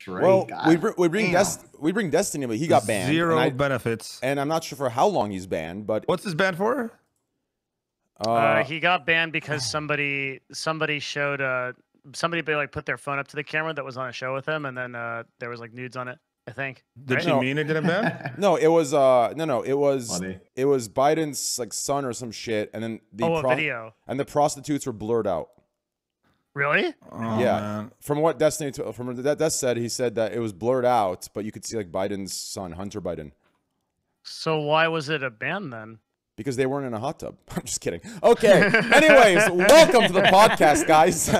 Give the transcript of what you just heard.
straight guy. We bring Destiny, but he got banned. Zero benefits. And I'm not sure for how long he's banned, but what's his ban for? He got banned because somebody like put their phone up to the camera that was on a show with him, and then there was like nudes on it, I think. Did she mean it didn't ban? No, it was it was Biden's like son or some shit, and then the video and the prostitutes were blurred out. Really? Oh, yeah. Man. From what Destiny said, he said that it was blurred out, but you could see like Biden's son, Hunter Biden. So why was it a ban then? Because they weren't in a hot tub. I'm just kidding. Okay. Anyways, welcome to the podcast, guys.